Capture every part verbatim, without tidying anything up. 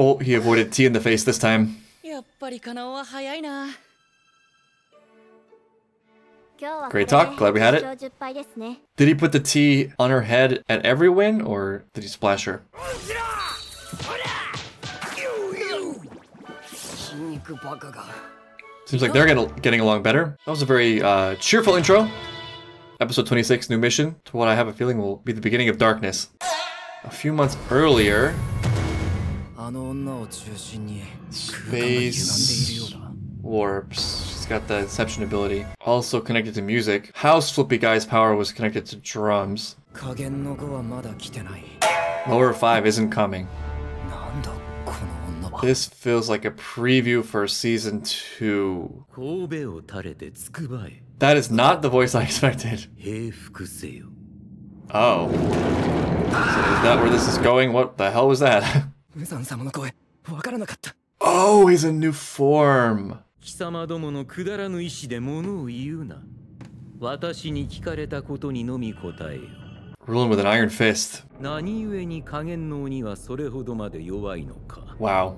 Oh, he avoided tea in the face this time. Great talk, glad we had it. Did he put the tea on her head at every win, or did he splash her? Seems like they're getting, getting along better. That was a very uh, cheerful intro. Episode twenty-six, new mission, to what I have a feeling will be the beginning of darkness. A few months earlier... Space... warps. She's got the inception ability. Also connected to music. House Flippy Guy's power was connected to drums. Lower five isn't coming. This feels like a preview for Season two. That is not the voice I expected. Oh. So is that where this is going? What the hell was that? Oh, he's a new form. Ruling with an iron fist. Wow.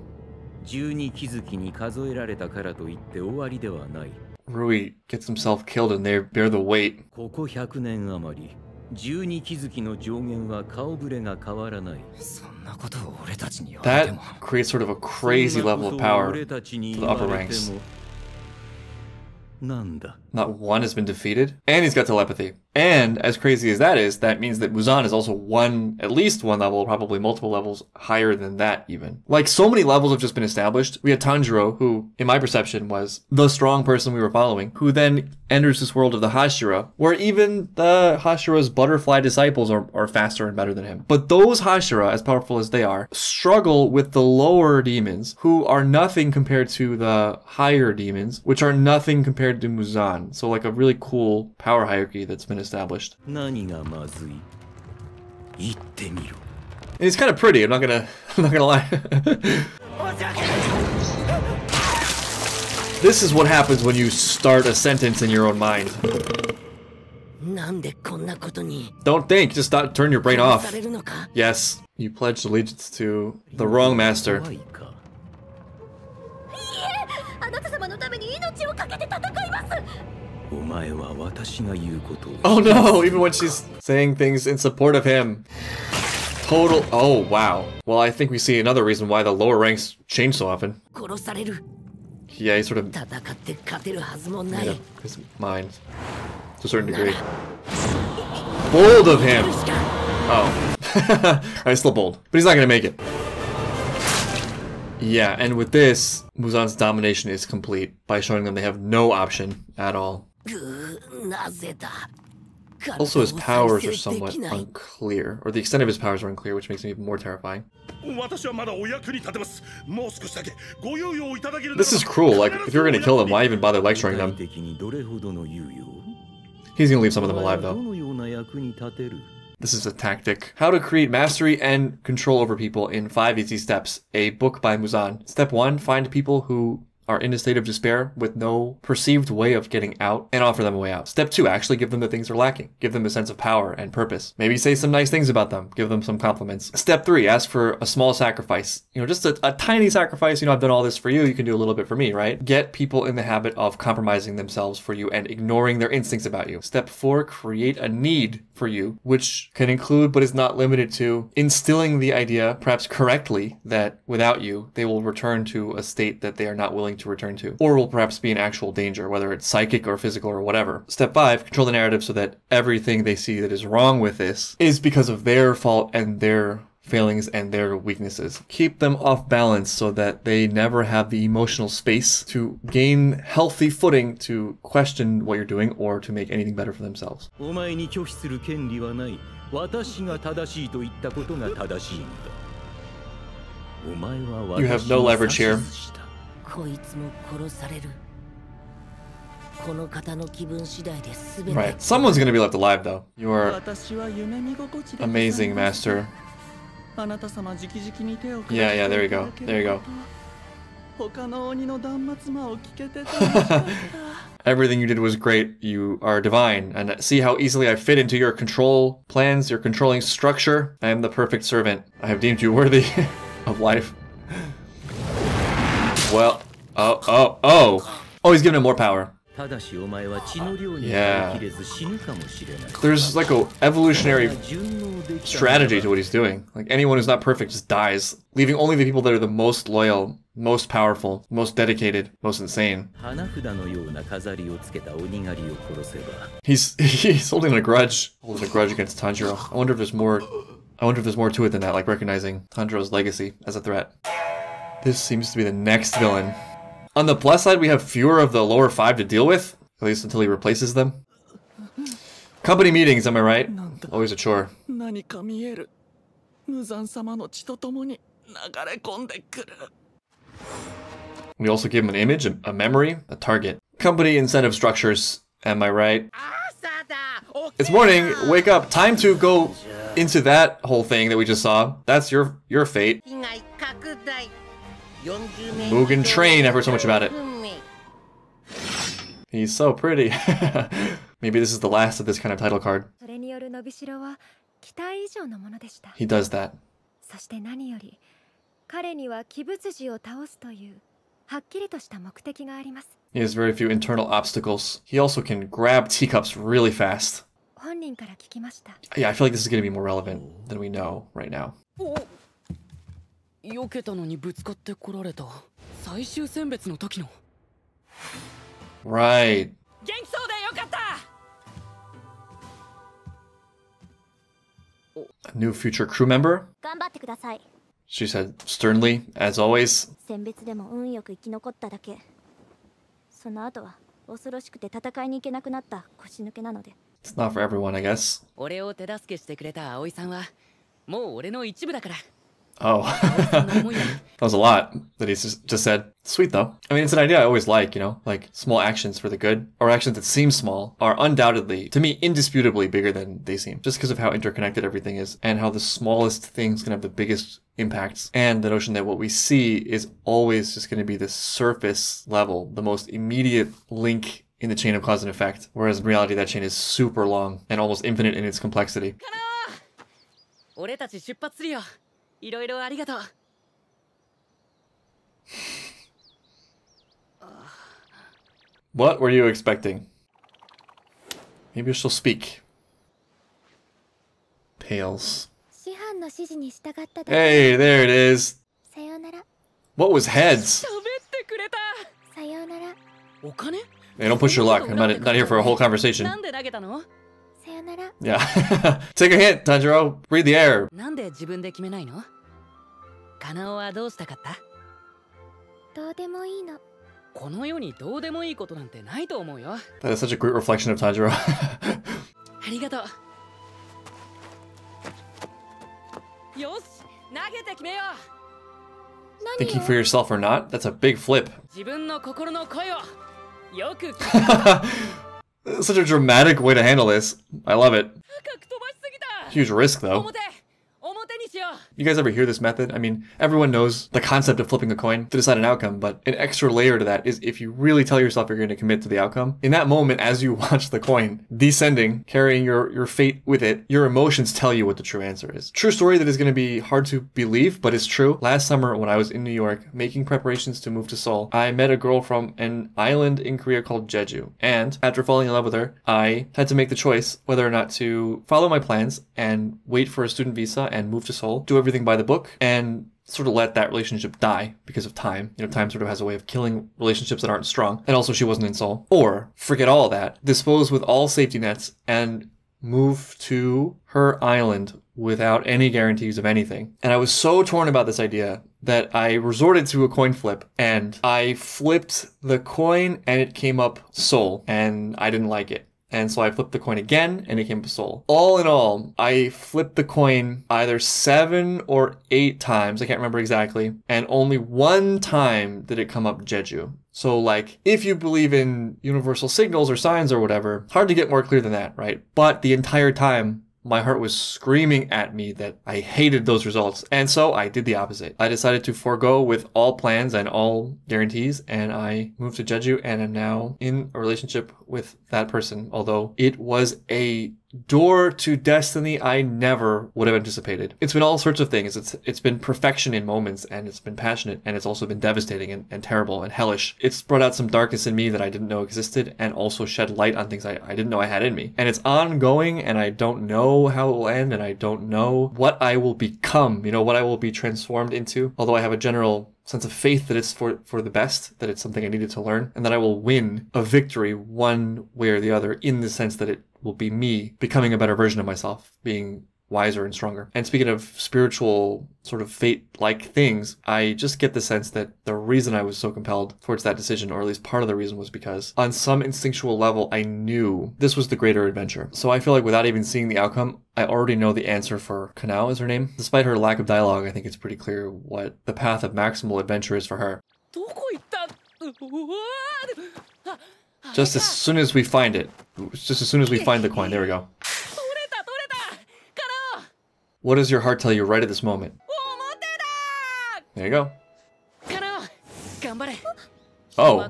Rui gets himself killed and they bear the weight. That creates sort of a crazy level of power to the upper ranks. Not one has been defeated, and he's got telepathy. And as crazy as that is, that means that Muzan is also one, at least one level, probably multiple levels higher than that even. Like, so many levels have just been established. We had Tanjiro, who, in my perception, was the strong person we were following, who then enters this world of the Hashira, where even the Hashira's butterfly disciples are, are faster and better than him. But those Hashira, as powerful as they are, struggle with the lower demons, who are nothing compared to the higher demons, which are nothing compared to Muzan. So like a really cool power hierarchy that's been established. And he's kind of pretty, I'm not gonna I'm not gonna lie. This is what happens when you start a sentence in your own mind. Don't think, just stop, turn your brain off. Yes, you pledged allegiance to the wrong master. Oh no, even when she's saying things in support of him. Total, oh wow. Well, I think we see another reason why the lower ranks change so often. Yeah, he sort of made up his mind to a certain degree. Bold of him. Oh. Alright, still bold, but he's not gonna make it. Yeah, and with this, Muzan's domination is complete by showing them they have no option at all. Also, his powers are somewhat unclear, or the extent of his powers are unclear, which makes him even more terrifying. This is cruel. Like, if you're gonna kill them, why even bother lecturing them? He's gonna leave some of them alive, though. This is a tactic. How to create mastery and control over people in five easy steps. A book by Muzan. Step one, find people who are in a state of despair with no perceived way of getting out and offer them a way out. Step two, actually give them the things they're lacking. Give them a sense of power and purpose. Maybe say some nice things about them. Give them some compliments. Step three, ask for a small sacrifice. You know, just a, a tiny sacrifice. You know, I've done all this for you. You can do a little bit for me, right? Get people in the habit of compromising themselves for you and ignoring their instincts about you. Step four, create a need for you, which can include but is not limited to instilling the idea, perhaps correctly, that without you they will return to a state that they are not willing to return to, or will perhaps be in actual danger, whether it's psychic or physical or whatever. Step five, control the narrative so that everything they see that is wrong with this is because of their fault and their failings and their weaknesses. Keep them off balance so that they never have the emotional space to gain healthy footing to question what you're doing or to make anything better for themselves. You have no leverage here. Right, someone's gonna be left alive though. You are amazing, master. Yeah, yeah, there you go. There you go. Everything you did was great. You are divine. And see how easily I fit into your control plans, your controlling structure. I am the perfect servant. I have deemed you worthy of life. Well, oh, oh, oh. Oh, he's giving him more power. Yeah. There's like a evolutionary strategy to what he's doing. Like, anyone who's not perfect just dies, leaving only the people that are the most loyal, most powerful, most dedicated, most insane. He's he's holding a grudge. Holding a grudge against Tanjiro. I wonder if there's more I wonder if there's more to it than that, like recognizing Tanjiro's legacy as a threat. This seems to be the next villain. On the plus side, we have fewer of the lower five to deal with, at least until he replaces them. Company meetings, am I right? Always a chore. We also give him an image, a memory, a target. Company incentive structures, am I right? It's morning, wake up, time to go into that whole thing that we just saw. That's your your fate. Mugen Train, I've heard so much about it. He's so pretty. Maybe this is the last of this kind of title card. He does that. He has very few internal obstacles. He also can grab teacups really fast. Yeah, I feel like this is going to be more relevant than we know right now. Right. A new future crew member? She said sternly, as always. It's not for everyone, I guess. Oh, that was a lot that he just, just said. Sweet, though. I mean, it's an idea I always like, you know, like small actions for the good, or actions that seem small, are undoubtedly, to me, indisputably bigger than they seem, just because of how interconnected everything is and how the smallest things can have the biggest impacts, and the notion that what we see is always just going to be the surface level, the most immediate link in the chain of cause and effect, whereas in reality, that chain is super long and almost infinite in its complexity. What were you expecting? Maybe she'll speak. Pales. Hey, there it is. What was heads? Hey, don't push your luck. I'm not, not here for a whole conversation. Yeah. Take a hint, Tanjiro. Read the air. That is such a great reflection of Tanjiro. Thinking for yourself or not? That's a big flip. Such a dramatic way to handle this. I love it. Huge risk, though. You guys ever hear this method? I mean, everyone knows the concept of flipping a coin to decide an outcome, but an extra layer to that is if you really tell yourself you're going to commit to the outcome, in that moment, as you watch the coin descending, carrying your, your fate with it, your emotions tell you what the true answer is. True story that is going to be hard to believe, but it's true. Last summer, when I was in New York, making preparations to move to Seoul, I met a girl from an island in Korea called Jeju, and after falling in love with her, I had to make the choice whether or not to follow my plans and wait for a student visa and move to Seoul, do everything by the book, and sort of let that relationship die because of time. You know, time sort of has a way of killing relationships that aren't strong. And also she wasn't in Seoul. Or forget all that, dispose with all safety nets, and move to her island without any guarantees of anything. And I was so torn about this idea that I resorted to a coin flip, and I flipped the coin and it came up Seoul, and I didn't like it. And so I flipped the coin again, and it came to Seoul. All in all, I flipped the coin either seven or eight times, I can't remember exactly, and only one time did it come up Jeju. So, like, if you believe in universal signals or signs or whatever, hard to get more clear than that, right? But the entire time, my heart was screaming at me that I hated those results, and so I did the opposite. I decided to forego with all plans and all guarantees, and I moved to Jeju and am now in a relationship with that person, although it was a door to destiny I never would have anticipated. It's been all sorts of things. It's It's been perfection in moments, and it's been passionate, and it's also been devastating and, and terrible and hellish. It's brought out some darkness in me that I didn't know existed, and also shed light on things I, I didn't know I had in me. And it's ongoing, and I don't know how it will end, and I don't know what I will become, you know, what I will be transformed into. Although I have a general sense of faith that it's for, for the best, that it's something I needed to learn, and that I will win a victory one way or the other, in the sense that it will be me becoming a better version of myself, being wiser and stronger. And speaking of spiritual sort of fate-like things, I just get the sense that the reason I was so compelled towards that decision, or at least part of the reason, was because on some instinctual level, I knew this was the greater adventure. So I feel like without even seeing the outcome, I already know the answer for Kanao is her name. Despite her lack of dialogue, I think it's pretty clear what the path of maximal adventure is for her. Just as soon as we find it, just as soon as we find the coin, there we go. What does your heart tell you right at this moment? There you go. Oh.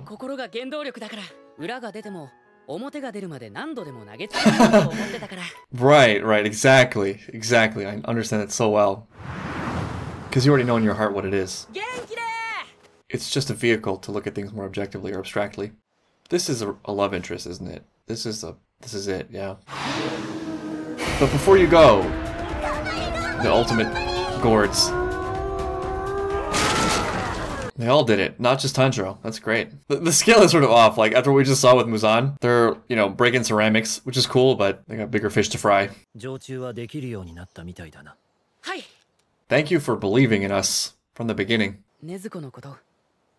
Right, right, exactly, exactly. I understand it so well. Because you already know in your heart what it is. It's just a vehicle to look at things more objectively or abstractly. This is a, a love interest, isn't it? This is a, this is it, yeah. But before you go, the ultimate gourds. They all did it, not just Tanjiro. That's great. The, the scale is sort of off, like after what we just saw with Muzan. They're, you know, breaking ceramics, which is cool, but they got bigger fish to fry. Thank you for believing in us from the beginning.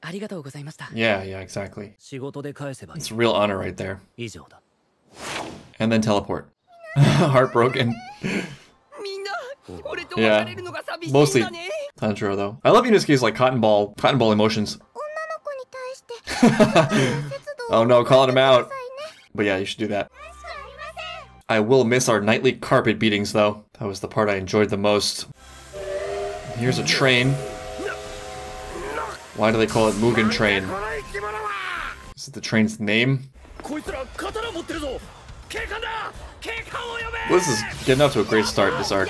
Yeah, yeah, exactly. It's a real honor right there. And then teleport. Heartbroken. Yeah, mostly Tanjiro though. I love Inosuke's like cotton ball, cotton ball emotions. Oh no, calling him out. But yeah, you should do that. I will miss our nightly carpet beatings though. That was the part I enjoyed the most. Here's a train. Why do they call it Mugen Train? Is it the train's name? Well, this is getting off to a great start, this arc.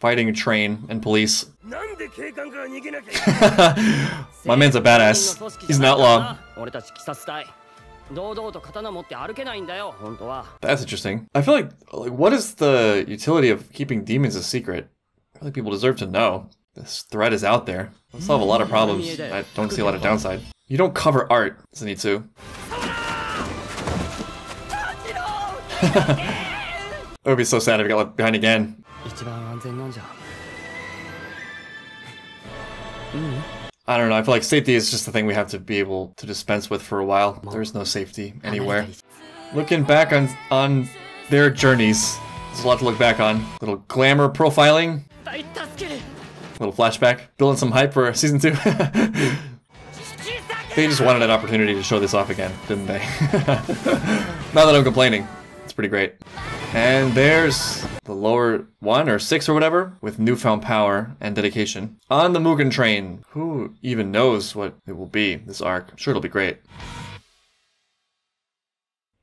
Fighting a train and police. My man's a badass. He's an outlaw. That's interesting. I feel like, like, what is the utility of keeping demons a secret? I feel like people deserve to know. This threat is out there. It'll solve a lot of problems. I don't see a lot of downside. You don't cover art, Zenitsu. It would be so sad if he got left behind again. I don't know, I feel like safety is just the thing we have to be able to dispense with for a while. There is no safety anywhere. Looking back on on their journeys, there's a lot to look back on. Little glamour profiling. Little flashback. Building some hype for season two. They just wanted an opportunity to show this off again, didn't they? Not that I'm complaining. It's pretty great. And there's the lower one or six or whatever with newfound power and dedication on the Mugen Train. Who even knows what it will be, this arc? I'm sure it'll be great.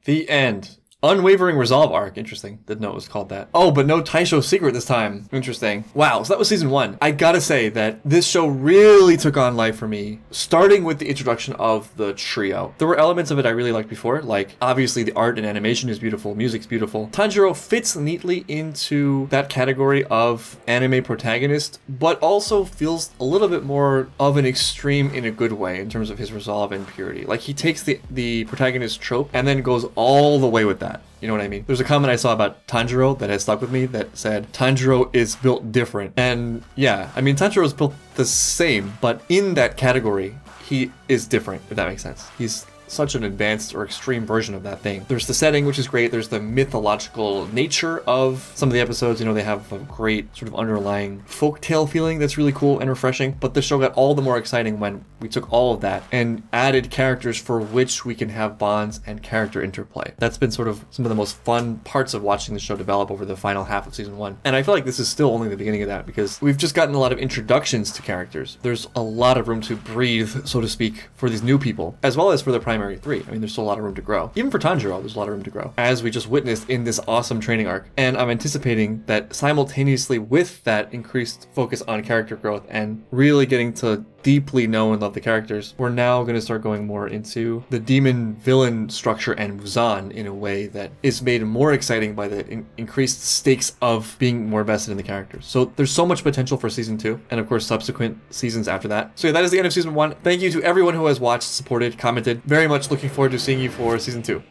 The end. Unwavering Resolve arc. Interesting. Didn't know it was called that. Oh, but no Taisho secret this time. Interesting. Wow, so that was season one. I gotta say that this show really took on life for me, starting with the introduction of the trio. There were elements of it I really liked before, like obviously the art and animation is beautiful, music's beautiful. Tanjiro fits neatly into that category of anime protagonist, but also feels a little bit more of an extreme in a good way in terms of his resolve and purity. Like he takes the, the protagonist trope and then goes all the way with that. You know what I mean? There's a comment I saw about Tanjiro that has stuck with me that said, Tanjiro is built different. And yeah, I mean, Tanjiro is built the same, but in that category, he is different, if that makes sense. He's such an advanced or extreme version of that thing. There's the setting, which is great. There's the mythological nature of some of the episodes. You know, they have a great sort of underlying folktale feeling that's really cool and refreshing, but the show got all the more exciting when We took all of that and added characters for which we can have bonds and character interplay. That's been sort of some of the most fun parts of watching the show develop over the final half of season one. And I feel like this is still only the beginning of that, because we've just gotten a lot of introductions to characters. There's a lot of room to breathe, so to speak, for these new people, as well as for the primary three. I mean, there's still a lot of room to grow. Even for Tanjiro, there's a lot of room to grow, as we just witnessed in this awesome training arc. And I'm anticipating that simultaneously with that increased focus on character growth and really getting to deeply know and love the characters, we're now going to start going more into the demon villain structure and Muzan in a way that is made more exciting by the in increased stakes of being more invested in the characters. So there's so much potential for season two, and of course subsequent seasons after that. So yeah, that is the end of season one. Thank you to everyone who has watched, supported, commented. Very much looking forward to seeing you for season two.